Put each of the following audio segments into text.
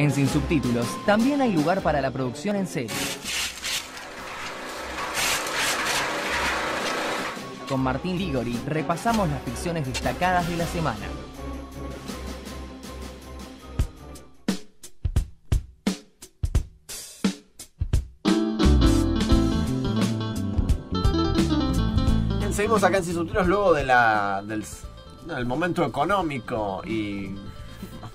En Sin Subtítulos también hay lugar para la producción en serie. Con Martín Ligori repasamos las ficciones destacadas de la semana. Bien, seguimos acá en Sin Subtítulos luego del momento económico y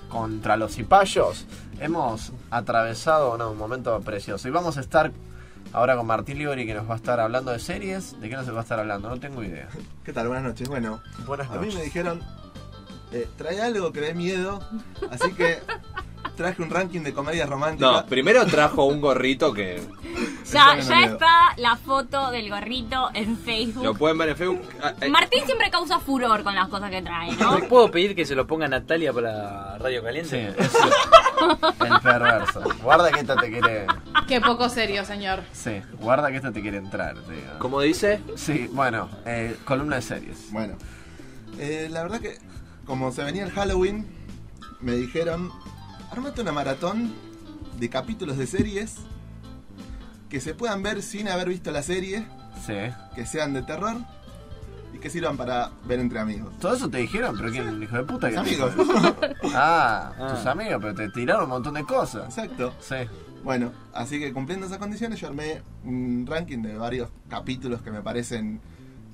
contra los cipayos. Hemos atravesado un momento precioso y vamos a estar ahora con Martín Ligori, que nos va a estar hablando de series. ¿De qué nos va a estar hablando? No tengo idea. ¿Qué tal? Buenas noches. Bueno, buenas noches. A mí me dijeron, trae algo que dé miedo, así que traje un ranking de comedias románticas. No, primero trajo un gorrito que... Ya está la foto del gorrito en Facebook. Lo pueden ver en Facebook. Martín siempre causa furor con las cosas que trae, ¿no? ¿Puedo pedir que se lo ponga Natalia para Radio Caliente? Sí, eso. El perverso. Guarda que esta te quiere... Qué poco serio, señor. Sí, guarda que esta te quiere entrar, tío. ¿Cómo dice? Sí, bueno, columna de series. Bueno, la verdad que como se venía el Halloween, me dijeron, armate una maratón de capítulos de series que se puedan ver sin haber visto la serie, sí, que sean de terror y que sirvan para ver entre amigos. ¿Todo eso te dijeron? ¿Pero quién? ¿El hijo de puta? ¿Tus amigos? Tus amigos, pero te tiraron un montón de cosas. Exacto. Sí. Bueno, así que cumpliendo esas condiciones yo armé un ranking de varios capítulos que me parecen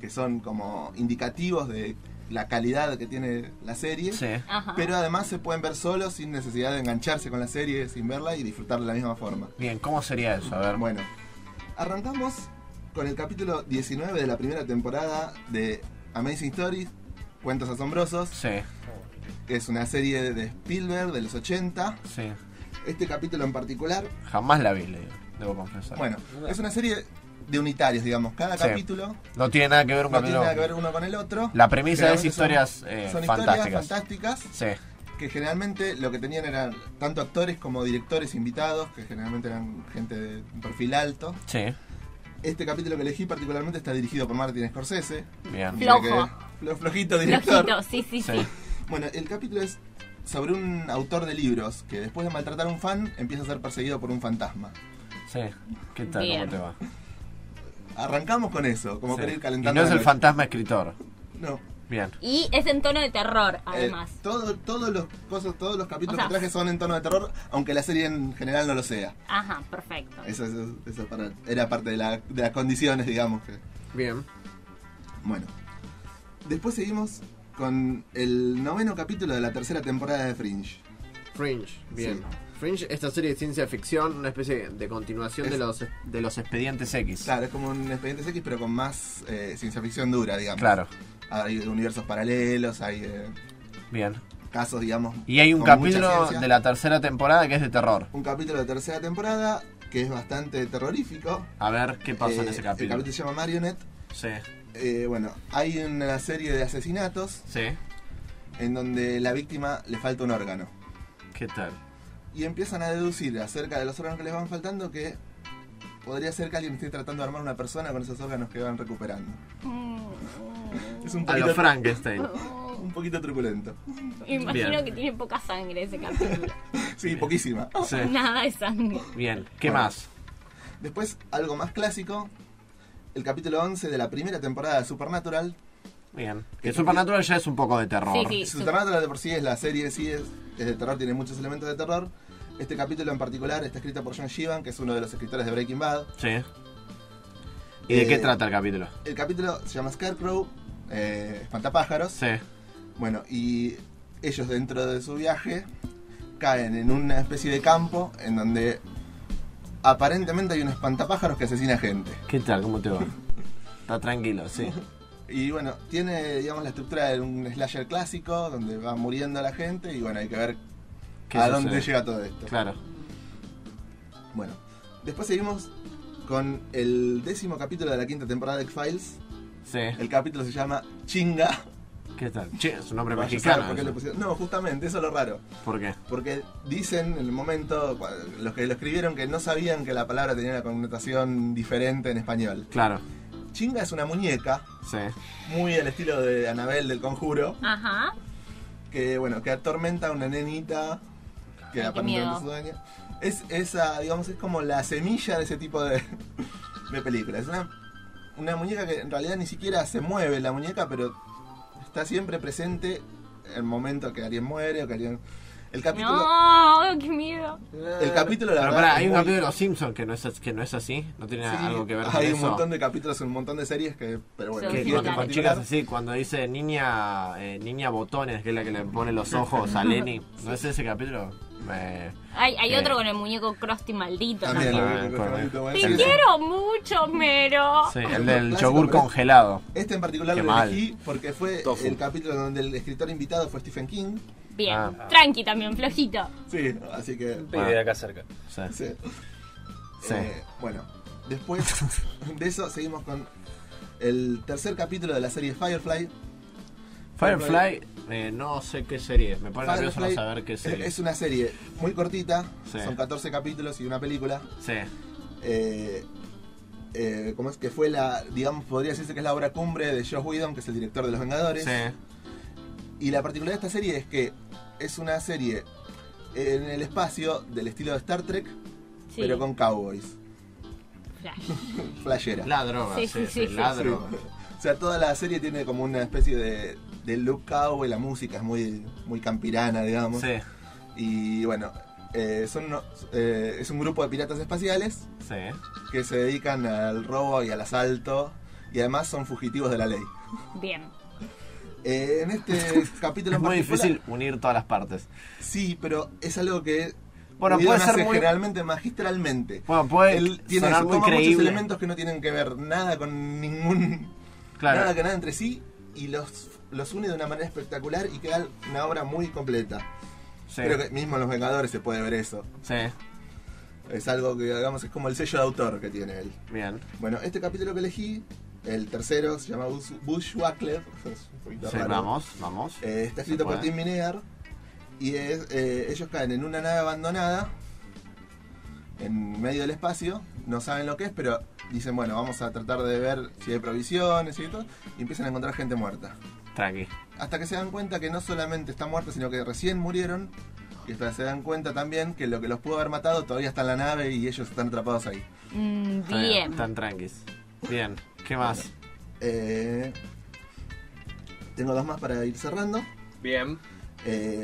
que son como indicativos de la calidad que tiene la serie, sí, pero además se pueden ver solos sin necesidad de engancharse con la serie, sin verla y disfrutar de la misma forma. Bien, ¿cómo sería eso? A ver. Bueno, arrancamos con el capítulo 19 de la primera temporada de Amazing Stories, Cuentos Asombrosos, sí, que es una serie de Spielberg de los 80. Sí. Este capítulo en particular... Jamás la vi, debo confesar. Bueno, es una serie... de unitarios, digamos, cada capítulo no tiene nada que ver uno con el otro. La premisa es historias fantásticas, sí, que generalmente lo que tenían eran tanto actores como directores invitados, que generalmente eran gente de perfil alto. Sí. Este capítulo que elegí particularmente está dirigido por Martín Scorsese. Bien. Flojito director. Flojito, sí. Bueno, el capítulo es sobre un autor de libros que después de maltratar a un fan empieza a ser perseguido por un fantasma. Sí. ¿Qué tal? Bien. ¿Cómo te va? Arrancamos con eso, como querer calentando. Y no es el fantasma escritor. No. Bien. Y es en tono de terror, además. Todos los capítulos, o sea, que traje son en tono de terror, aunque la serie en general no lo sea. Ajá, perfecto. Eso era parte de las condiciones, digamos. Bien. Bueno. Después seguimos con el noveno capítulo de la tercera temporada de Fringe. Fringe, bien. Sí. Fringe, esta serie de ciencia ficción, una especie de continuación de los Expedientes X. Claro, es como un Expedientes X, pero con más ciencia ficción dura, digamos. Claro. Hay universos paralelos, hay casos, digamos. Y hay un capítulo de la tercera temporada que es de terror. Un capítulo de tercera temporada que es bastante terrorífico. A ver, ¿qué pasó en ese capítulo? El capítulo se llama Marionette. Sí. Bueno, hay una serie de asesinatos. Sí. En donde la víctima le falta un órgano. ¿Qué tal? Y empiezan a deducir acerca de los órganos que les van faltando que podría ser que alguien esté tratando de armar una persona con esos órganos que van recuperando. Es un poquito a lo Frankenstein. Un poquito truculento. Imagino que tiene poca sangre ese capítulo. Sí, poquísima. Sí. Nada de sangre. Bien, ¿qué más? Después, algo más clásico, el capítulo 11 de la primera temporada de Supernatural. Bien. Que Supernatural ya es un poco de terror. Sí, Supernatural de por sí es la serie, es de terror, tiene muchos elementos de terror. Este capítulo en particular está escrito por John Sheevan, que es uno de los escritores de Breaking Bad. Sí. ¿Y de qué trata el capítulo? El capítulo se llama Scarecrow, espantapájaros. Sí. Bueno, y ellos dentro de su viaje caen en una especie de campo en donde aparentemente hay un espantapájaros que asesina gente. ¿Qué tal? ¿Cómo te va? Está tranquilo, sí. Y bueno, tiene, digamos, la estructura de un slasher clásico, donde va muriendo la gente, y bueno, hay que ver a dónde llega todo esto. Claro. Bueno, después seguimos con el 10º capítulo de la 5ª temporada de X-Files. Sí. El capítulo se llama Chinga. ¿Qué tal? Es un nombre mexicano. No, justamente, eso es lo raro. ¿Por qué? Porque dicen en el momento, los que lo escribieron, que no sabían que la palabra tenía una connotación diferente en español. Claro. Chinga es una muñeca, sí, muy al estilo de Anabel del Conjuro, que atormenta a una nenita que aparentemente es dueña. Es esa, digamos, es como la semilla de ese tipo de películas. Es una muñeca que en realidad ni siquiera se mueve la muñeca, pero está siempre presente el momento que alguien muere o que alguien... El capítulo... No, qué miedo. El capítulo, la verdad, pará, hay un capítulo de Los Simpsons que no es así, no tiene algo que ver con eso. Hay un montón de capítulos, un montón de series que... Pero bueno, que con chicas así, cuando dice niña botones, que es la que le pone los ojos a Lenny, ¿no es ese capítulo? Hay otro con el muñeco Krusty maldito. También, ¿no? Te quiero mucho, Mero. Sí, el del yogur congelado. Este en particular lo elegí porque fue el capítulo donde el escritor invitado fue Stephen King. Bien, tranqui también, flojito. Sí, así que... de acá cerca. Sí. Sí. Sí. Bueno, después de eso seguimos con el tercer capítulo de la serie Firefly. Firefly, no sé qué serie es, me pone nervioso no saber qué serie. Es una serie muy cortita, sí. Son 14 capítulos y una película. Sí. ¿Cómo es que fue la, digamos, podría decirse que es la obra cumbre de Joss Whedon, que es el director de Los Vengadores? Sí. Y la particularidad de esta serie es que es una serie en el espacio del estilo de Star Trek, sí, pero con cowboys. Flash. Flashera. La droga, sí. La droga. Sí. O sea, toda la serie tiene como una especie de look cowboy, la música es muy, muy campirana, digamos. Sí. Y bueno, es un grupo de piratas espaciales, sí, que se dedican al robo y al asalto, y además son fugitivos de la ley. Bien. En este capítulo es muy difícil unir todas las partes. Sí, pero es algo que puede ser muy... generalmente magistralmente. Bueno, tiene muchos elementos que no tienen que ver nada con ningún, claro, nada que nada entre sí, y los une de una manera espectacular y queda una obra muy completa. Sí. Creo que mismo en Los Vengadores se puede ver eso. Sí. Es algo que, digamos, es como el sello de autor que tiene él. Bien. Bueno, este capítulo que elegí, el tercero, se llama Bushwackler. Sí, vamos. Está escrito por Tim Miner. Y ellos caen en una nave abandonada en medio del espacio. No saben lo que es, pero dicen, bueno, vamos a tratar de ver si hay provisiones y todo. Y empiezan a encontrar gente muerta. Tranqui. Hasta que se dan cuenta que no solamente están muertos, sino que recién murieron. Y hasta se dan cuenta también que lo que los pudo haber matado todavía está en la nave y ellos están atrapados ahí. Bien. Están tranquis. Bien. ¿Qué más? Bueno, tengo dos más para ir cerrando. Bien.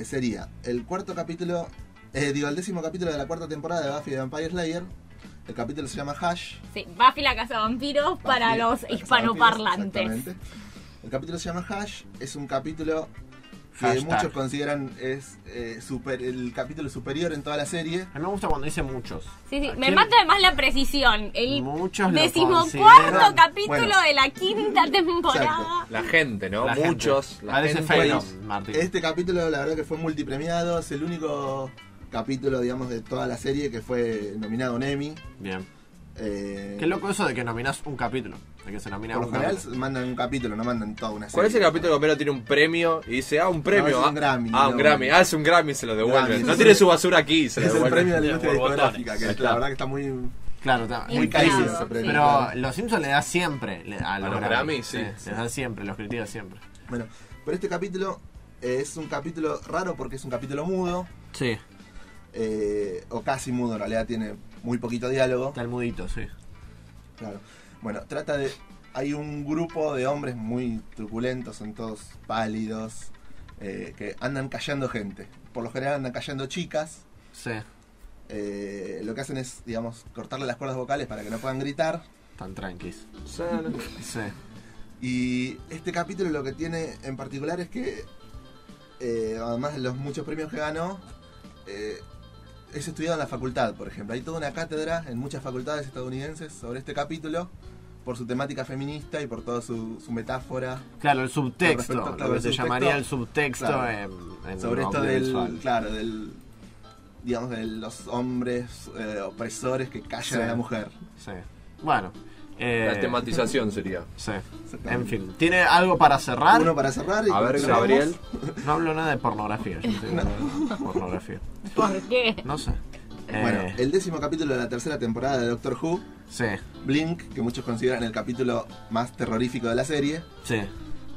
Sería el cuarto capítulo, el décimo capítulo de la cuarta temporada de Buffy the Vampire Slayer. El capítulo se llama Hush. Sí, Buffy la Casa de Vampiros, Buffy, para los hispanoparlantes. Exactamente. El capítulo se llama Hush, es un capítulo que muchos consideran es el capítulo superior en toda la serie. A mí me gusta cuando dice muchos. Sí, me mata además la precisión. El decimocuarto capítulo de la quinta temporada. Exacto. La gente, ¿no? Muchos. Parece feo, Martín. Este capítulo, la verdad que fue multipremiado. Es el único capítulo, digamos, de toda la serie que fue nominado en Emmy. Bien. Qué loco eso de que nominás un capítulo. De que se nomina por lo general capítulo. Mandan un capítulo, no mandan toda una serie. ¿Cuál es el capítulo que Mero tiene un premio y dice, un premio? No, es un Grammy. Un Grammy. Es un Grammy, se lo devuelven. No tiene su basura aquí, se lo devuelven. Es el premio de la industria discográfica, que la verdad que está muy... Claro, está muy caído ese premio. Pero los Simpsons le da siempre a los Grammy, sí. Les dan siempre, los critican siempre. Bueno, pero este capítulo es un capítulo raro porque es un capítulo mudo. Sí. O casi mudo, en realidad tiene muy poquito diálogo. Está el mudito, sí. Claro. Bueno, trata de... Hay un grupo de hombres muy truculentos, son todos pálidos, que andan callando gente. Por lo general andan callando chicas. Sí. Lo que hacen es, digamos, cortarle las cuerdas vocales para que no puedan gritar. Tan tranquis. Sí. Sí. Y este capítulo lo que tiene en particular es que, además de los muchos premios que ganó, es estudiado en la facultad, por ejemplo. Hay toda una cátedra en muchas facultades estadounidenses sobre este capítulo por su temática feminista y por toda su metáfora. Claro, el subtexto, respecto, claro, lo que se llamaría el subtexto, claro, en sobre esto del, claro, del, digamos, de los hombres opresores que callan, sí, a la mujer. Sí. Bueno, la tematización sería. Sí. En fin, ¿tiene algo para cerrar? Uno para cerrar. A ver, Gabriel. No hablo nada de pornografía. Yo no. De pornografía. ¿Por qué? No sé. Bueno, el décimo capítulo de la tercera temporada de Doctor Who. Sí. Blink, que muchos consideran el capítulo más terrorífico de la serie. Sí.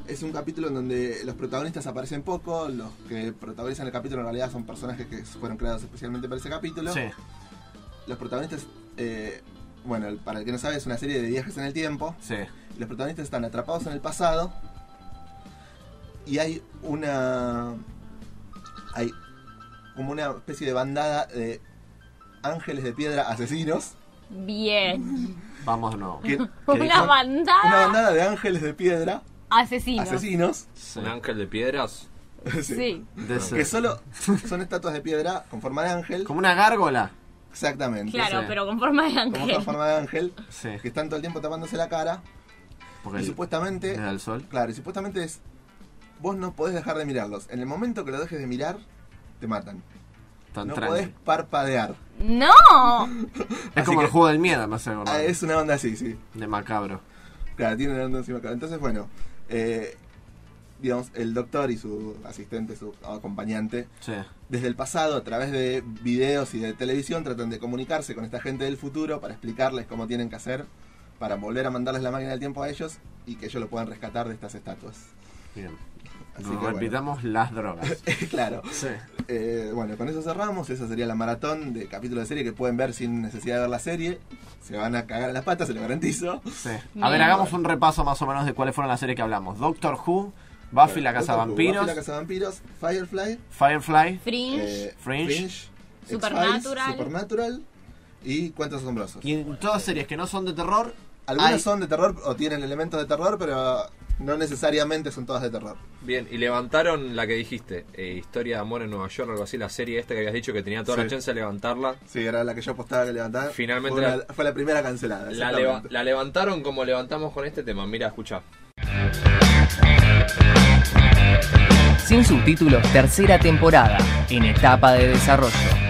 es un capítulo en donde los protagonistas aparecen poco, los que protagonizan el capítulo en realidad son personajes que fueron creados especialmente para ese capítulo. Sí. Los protagonistas, bueno, para el que no sabe, es una serie de viajes en el tiempo. Sí. Los protagonistas están atrapados en el pasado y hay una... hay como una especie de bandada de ángeles de piedra asesinos. Bien. Vamos de nuevo. Una bandada de ángeles de piedra asesinos. Sí. ¿Un ángel de piedras? Sí. Que solo son estatuas de piedra con forma de ángel. Como una gárgola. Exactamente. Claro, sí, pero con forma de ángel. Como con forma de ángel. Sí. Que están todo el tiempo tapándose la cara. Porque y supuestamente... ¿Era el sol? Claro, y supuestamente es... Vos no podés dejar de mirarlos. En el momento que lo dejes de mirar, te matan. Tan no tranqui. Podés parpadear. ¡No! Es como el juego del miedo, más o menos. Es una onda así, sí. De macabro. Claro, tiene una onda así macabro. Entonces, bueno, digamos, el doctor y su asistente, su acompañante, sí, desde el pasado, a través de videos y de televisión, tratan de comunicarse con esta gente del futuro para explicarles cómo tienen que hacer para volver a mandarles la máquina del tiempo a ellos y que ellos lo puedan rescatar de estas estatuas. Bien. Repitamos, bueno, las drogas. Claro. Sí. Bueno, con eso cerramos. Esa sería la maratón de capítulos de serie que pueden ver sin necesidad de ver la serie. Se van a cagar en las patas, se lo garantizo. Sí. A ver, hagamos un repaso más o menos de cuáles fueron las series que hablamos. Doctor Who, Buffy la Casa de Vampiros, Firefly, Fringe, Supernatural y Cuentos Asombrosos. Y en todas series que no son de terror. Algunas son de terror o tienen elementos de terror, pero no necesariamente son todas de terror. Bien, y levantaron la que dijiste, Historia de Amor en Nueva York, algo así, la serie esta que habías dicho que tenía toda la chance de levantarla. Sí, era la que yo apostaba que levantar. Finalmente fue la primera cancelada. La levantaron como levantamos con este tema. Mira, escucha. Sin Subtítulos, tercera temporada, en etapa de desarrollo.